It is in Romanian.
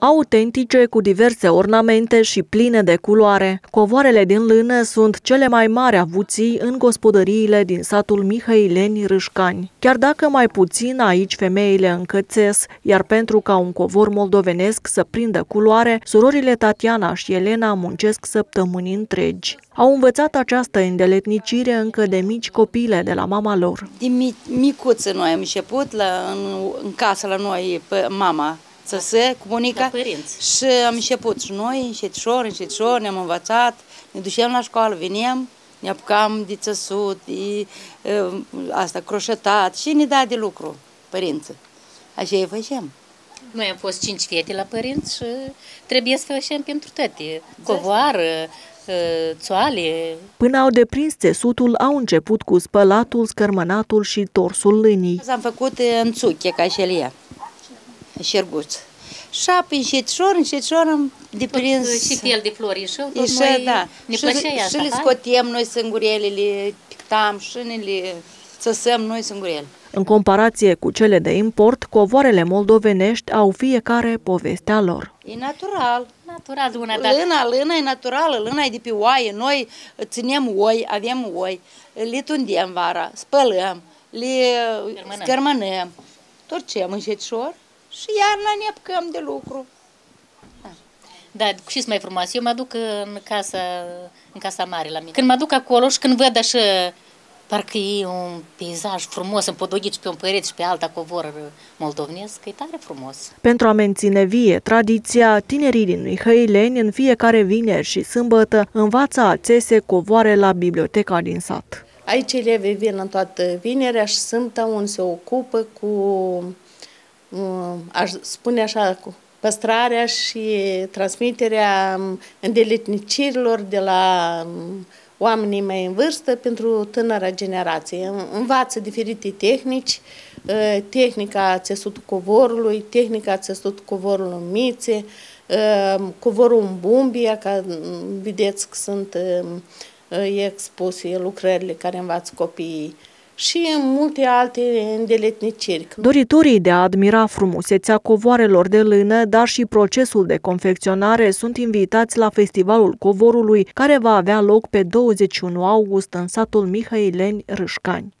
autentice, cu diverse ornamente și pline de culoare. Covoarele din lână sunt cele mai mari avuții în gospodăriile din satul Mihăileni, Rîșcani. Chiar dacă mai puțin aici femeile încățesc, iar pentru ca un covor moldovenesc să prindă culoare, surorile Tatiana și Elena muncesc săptămâni întregi. Au învățat această îndeletnicire încă de mici copile de la mama lor. Din micuță noi am început în casă la noi pe mama. Să cu bunica și am început și noi, încet ușor, ne-am învățat, ne duceam la școală, veneam, ne apucam de țesut, de croșetat și ne da de lucru părinții. Așa îi făceam. Noi am fost 5 fete la părinți și trebuie să facem pentru toate, covoară, țoale. Până au deprins țesutul, au început cu spălatul, scărmânatul și torsul lânii. Am făcut înțuche ca și ea. Șerguț. Și încet ușor am deprins. Și fel de florișă, tot noi da. Ne plăcea asta. Și le scotem noi sângurele, le pictam și le țăsăm noi sângurele. În comparație cu cele de import, covoarele moldovenești au fiecare povestea lor. E natural. Lâna e naturală, lâna e de pe oaie. Noi ținem oi, avem oi, le tundem vara, spălăm, le scărmânăm, torcem încet ușor. Și iarna ne apucăm de lucru. Da, știți mai frumos, eu mă duc în casa mare la mine. Când mă duc acolo și când văd așa, parcă e un peisaj frumos, împodoghiți pe un părete și pe alta covor moldovenesc, e tare frumos. Pentru a menține vie tradiția, tinerii din Mihăileni în fiecare vineri și sâmbătă învață a țese covoare la biblioteca din sat. Aici elevii vin în toată vinerea și sâmbătă unde se ocupă cu... aș spune așa, păstrarea și transmiterea îndeletnicirilor de la oamenii mai în vârstă pentru tânăra generație. Învață diferite tehnici, tehnica țesutului covorului, tehnica țesutului covorului în mițe, covorul în bumbie, ca vedeți că sunt expuse lucrările care învață copiii. Și multe alte îndeletniciri. Doritorii de a admira frumusețea covoarelor de lână, dar și procesul de confecționare, sunt invitați la Festivalul Covorului, care va avea loc pe 21 august în satul Mihăileni, Rîșcani.